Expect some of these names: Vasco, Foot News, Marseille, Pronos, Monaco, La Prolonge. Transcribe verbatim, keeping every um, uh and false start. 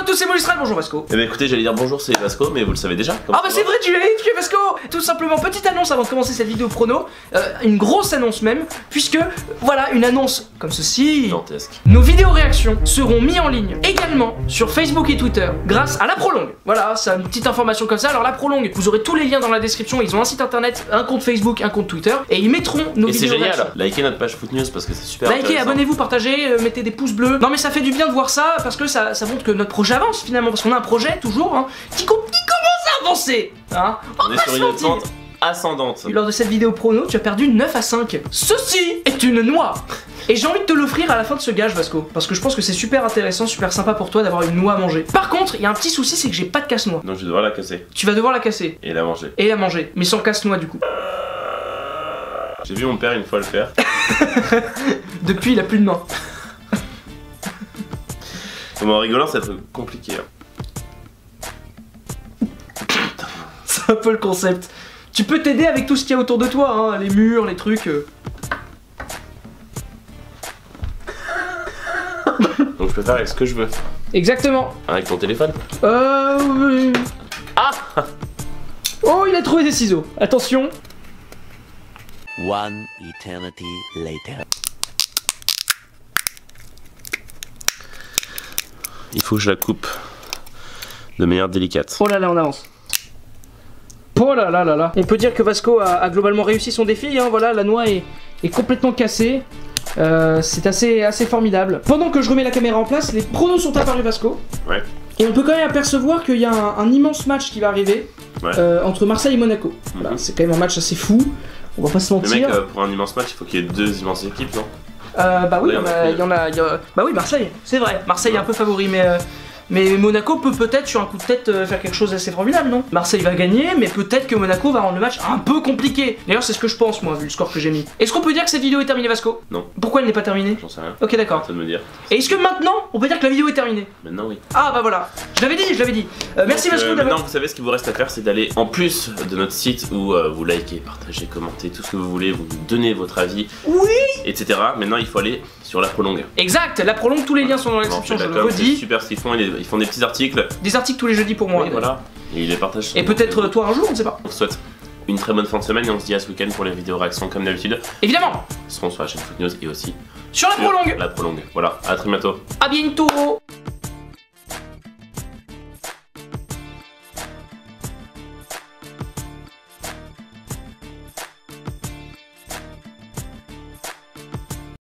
Bonjour à tous, c'est Magistral, bonjour Vasco. Eh ben écoutez, j'allais dire bonjour, c'est Vasco, mais vous le savez déjà. Ah bah c'est vrai, tu l'as dit, tu es Vasco. Tout simplement, petite annonce avant de commencer cette vidéo prono, euh, une grosse annonce même, puisque voilà, une annonce comme ceci. Dantesque. Nos vidéos réactions seront mises en ligne également sur Facebook et Twitter grâce à La Prolonge. Voilà, c'est une petite information comme ça. Alors La Prolonge, vous aurez tous les liens dans la description, ils ont un site internet, un compte Facebook, un compte Twitter, et ils mettront nos et vidéos réactions. C'est génial, likez notre page Foot News parce que c'est super. Likez, abonnez-vous, partagez, euh, mettez des pouces bleus. Non mais ça fait du bien de voir ça parce que ça, ça montre que notre projet avance finalement, parce qu'on a un projet toujours hein, qui, qui commence à avancer hein. On, On est sur une pente ascendante. Lors de cette vidéo prono, tu as perdu neuf à cinq. Ceci est une noix. Et j'ai envie de te l'offrir à la fin de ce gage, Vasco, parce que je pense que c'est super intéressant, super sympa pour toi d'avoir une noix à manger. Par contre, il y a un petit souci, c'est que j'ai pas de casse-noix. Donc je vais devoir la casser. Tu vas devoir la casser. Et la manger. Et la manger, mais sans casse-noix du coup. J'ai vu mon père une fois le faire. Depuis, il a plus de main. Bon, en rigolant, ça va être compliqué. Hein. C'est un peu le concept. Tu peux t'aider avec tout ce qu'il y a autour de toi, hein, les murs, les trucs. Euh... Donc je peux faire avec ce que je veux. Exactement. Avec ton téléphone. Euh. Oui. Ah. Oh, il a trouvé des ciseaux. Attention. One eternity later. Il faut que je la coupe de manière délicate. Oh là là, on avance. Oh là là là là. On peut dire que Vasco a, a globalement réussi son défi. Hein, voilà, la noix est, est complètement cassée. Euh, C'est assez, assez formidable. Pendant que je remets la caméra en place, les pronos sont apparus, Vasco. Ouais. Et on peut quand même apercevoir qu'il y a un, un immense match qui va arriver ouais. euh, entre Marseille et Monaco. Mm-hmm. Voilà, c'est quand même un match assez fou. On va pas se mentir. Mais mec, euh, pour un immense match, il faut qu'il y ait deux immenses équipes, non ? Euh, bah oui, il ouais, y, y en a. Y a... Bah oui, Marseille, c'est vrai. Marseille ouais. est un peu favori, mais, euh, mais Monaco peut peut-être, sur un coup de tête, euh, faire quelque chose d'assez formidable, non? Marseille va gagner, mais peut-être que Monaco va rendre le match un peu compliqué. D'ailleurs, c'est ce que je pense, moi, vu le score que j'ai mis. Est-ce qu'on peut dire que cette vidéo est terminée, Vasco? Non. Pourquoi elle n'est pas terminée? J'en sais rien. Ok, d'accord. Ça me dire. Et est-ce que maintenant, on peut dire que la vidéo est terminée? Maintenant, oui. Ah, bah voilà. Je l'avais dit, je l'avais dit. Euh, merci, Vasco. Euh, maintenant, vous savez, ce qu'il vous reste à faire, c'est d'aller en plus de notre site où euh, vous likez, partagez, commentez, tout ce que vous voulez, vous donnez votre avis. Oui. Etc. Maintenant, il faut aller sur La Prolonge. Exact, La Prolonge, tous les liens sont dans la description, je le redis. C'est super ce qu'ils font, ils font des petits articles. Des articles tous les jeudis pour moi. Oui, voilà, et ils les partagent. Et peut-être toi un jour, on ne sait pas. On souhaite une très bonne fin de semaine et on se dit à ce week-end pour les vidéos réactions comme d'habitude. Évidemment. Seront sur la chaîne Foot News et aussi sur La Prolonge. La Prolonge, voilà, à très bientôt. À bientôt.